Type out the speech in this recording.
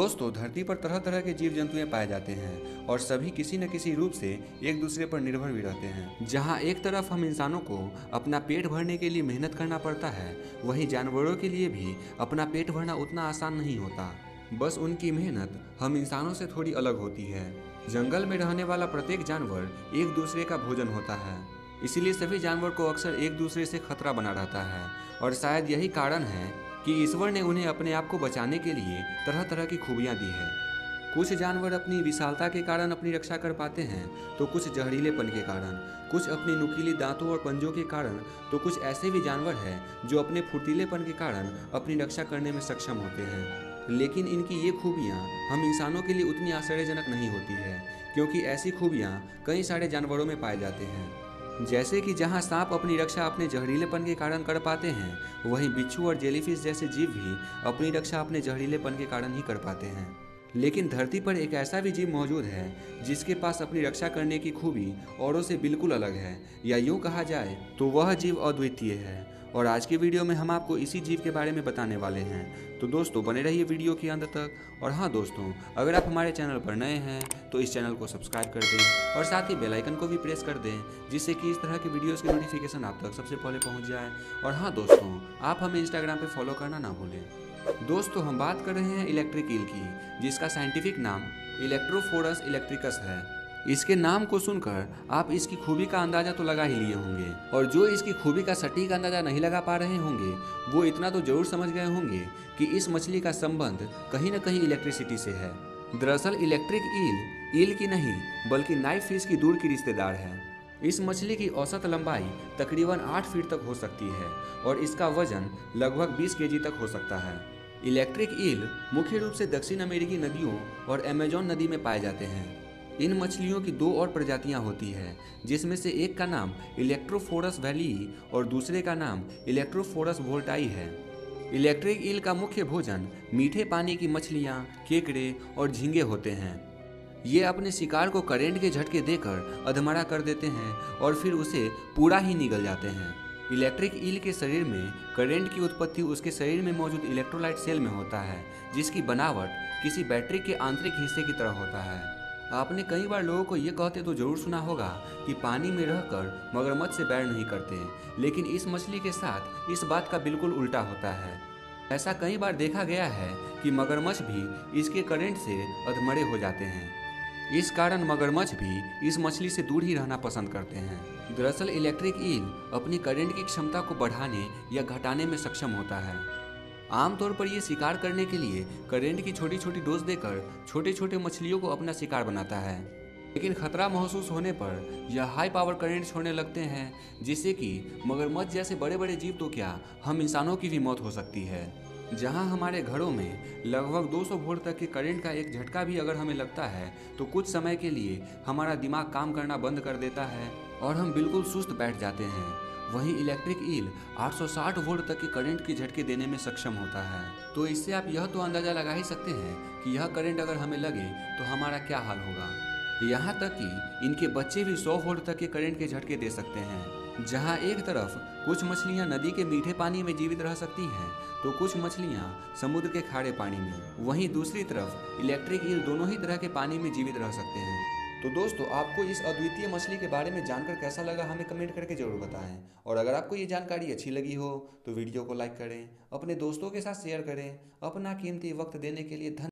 दोस्तों, धरती पर तरह तरह के जीव जंतुएं पाए जाते हैं और सभी किसी न किसी रूप से एक दूसरे पर निर्भर भी रहते हैं। जहां एक तरफ हम इंसानों को अपना पेट भरने के लिए मेहनत करना पड़ता है, वहीं जानवरों के लिए भी अपना पेट भरना उतना आसान नहीं होता। बस उनकी मेहनत हम इंसानों से थोड़ी अलग होती है। जंगल में रहने वाला प्रत्येक जानवर एक दूसरे का भोजन होता है, इसीलिए सभी जानवर को अक्सर एक दूसरे से खतरा बना रहता है और शायद यही कारण है कि ईश्वर ने उन्हें अपने आप को बचाने के लिए तरह तरह की खूबियाँ दी है। कुछ जानवर अपनी विशालता के कारण अपनी रक्षा कर पाते हैं, तो कुछ जहरीलेपन के कारण, कुछ अपने नुकीले दांतों और पंजों के कारण, तो कुछ ऐसे भी जानवर हैं जो अपने फुर्तीलेपन के कारण अपनी रक्षा करने में सक्षम होते हैं। लेकिन इनकी ये खूबियाँ हम इंसानों के लिए उतनी आश्चर्यजनक नहीं होती है, क्योंकि ऐसी खूबियाँ कई सारे जानवरों में पाए जाते हैं। जैसे कि जहाँ सांप अपनी रक्षा अपने जहरीलेपन के कारण कर पाते हैं, वहीं बिच्छू और जेलीफिश जैसे जीव भी अपनी रक्षा अपने जहरीलेपन के कारण ही कर पाते हैं। लेकिन धरती पर एक ऐसा भी जीव मौजूद है जिसके पास अपनी रक्षा करने की खूबी औरों से बिल्कुल अलग है, या यूँ कहा जाए तो वह जीव अद्वितीय है। और आज के वीडियो में हम आपको इसी जीव के बारे में बताने वाले हैं, तो दोस्तों बने रहिए वीडियो के अंत तक। और हाँ दोस्तों, अगर आप हमारे चैनल पर नए हैं तो इस चैनल को सब्सक्राइब कर दें और साथ ही बेल आइकन को भी प्रेस कर दें, जिससे कि इस तरह के वीडियोज़ की नोटिफिकेशन आप तक सबसे पहले पहुँच जाए। और हाँ दोस्तों, आप हमें इंस्टाग्राम पर फॉलो करना ना भूलें। दोस्तों, हम बात कर रहे हैं इलेक्ट्रिक ईल की, जिसका साइंटिफिक नाम इलेक्ट्रोफोरस इलेक्ट्रिकस है। इसके नाम को सुनकर आप इसकी खूबी का अंदाज़ा तो लगा ही लिए होंगे, और जो इसकी खूबी का सटीक अंदाज़ा नहीं लगा पा रहे होंगे वो इतना तो ज़रूर समझ गए होंगे कि इस मछली का संबंध कहीं ना कहीं इलेक्ट्रिसिटी से है। दरअसल इलेक्ट्रिक ईल ईल की नहीं बल्कि नाइफ फिश की दूर की रिश्तेदार है। इस मछली की औसत लंबाई तकरीबन 8 फीट तक हो सकती है और इसका वजन लगभग 20 केजी तक हो सकता है। इलेक्ट्रिक ईल मुख्य रूप से दक्षिण अमेरिकी नदियों और अमेज़न नदी में पाए जाते हैं। इन मछलियों की 2 और प्रजातियां होती हैं, जिसमें से एक का नाम इलेक्ट्रोफोरस वैली और दूसरे का नाम इलेक्ट्रोफोरस वोल्टाई है। इलेक्ट्रिक ईल का मुख्य भोजन मीठे पानी की मछलियाँ, केकड़े और झींगे होते हैं। ये अपने शिकार को करंट के झटके देकर अधमरा कर देते हैं और फिर उसे पूरा ही निगल जाते हैं। इलेक्ट्रिक ईल के शरीर में करंट की उत्पत्ति उसके शरीर में मौजूद इलेक्ट्रोलाइट सेल में होता है, जिसकी बनावट किसी बैटरी के आंतरिक हिस्से की तरह होता है। आपने कई बार लोगों को ये कहते तो जरूर सुना होगा कि पानी में रहकर मगरमच्छ से बैर नहीं करते, लेकिन इस मछली के साथ इस बात का बिल्कुल उल्टा होता है। ऐसा कई बार देखा गया है कि मगरमच्छ भी इसके करंट से अधमरे हो जाते हैं। इस कारण मगरमच्छ भी इस मछली से दूर ही रहना पसंद करते हैं। दरअसल इलेक्ट्रिक ईल अपनी करंट की क्षमता को बढ़ाने या घटाने में सक्षम होता है। आमतौर पर ये शिकार करने के लिए करंट की छोटी छोटी डोज देकर छोटे छोटे मछलियों को अपना शिकार बनाता है, लेकिन खतरा महसूस होने पर यह हाई पावर करंट छोड़ने लगते हैं, जिससे कि मगरमच्छ जैसे बड़े बड़े जीव तो क्या, हम इंसानों की भी मौत हो सकती है। जहां हमारे घरों में लगभग 200 वोल्ट तक के करंट का एक झटका भी अगर हमें लगता है तो कुछ समय के लिए हमारा दिमाग काम करना बंद कर देता है और हम बिल्कुल सुस्त बैठ जाते हैं। वहीं इलेक्ट्रिक ईल 860 वोल्ट तक के करंट के झटके देने में सक्षम होता है, तो इससे आप यह तो अंदाज़ा लगा ही सकते हैं कि यह करंट अगर हमें लगे तो हमारा क्या हाल होगा। यहाँ तक कि इनके बच्चे भी 100 वोल्ट तक के करंट के झटके दे सकते हैं। जहाँ एक तरफ कुछ मछलियाँ नदी के मीठे पानी में जीवित रह सकती हैं, तो कुछ मछलियाँ समुद्र के खारे पानी में, वहीं दूसरी तरफ इलेक्ट्रिक ईल दोनों ही तरह के पानी में जीवित रह सकते हैं। तो दोस्तों, आपको इस अद्वितीय मछली के बारे में जानकर कैसा लगा हमें कमेंट करके ज़रूर बताएं। और अगर आपको ये जानकारी अच्छी लगी हो तो वीडियो को लाइक करें, अपने दोस्तों के साथ शेयर करें। अपना कीमती वक्त देने के लिए धन्यवाद।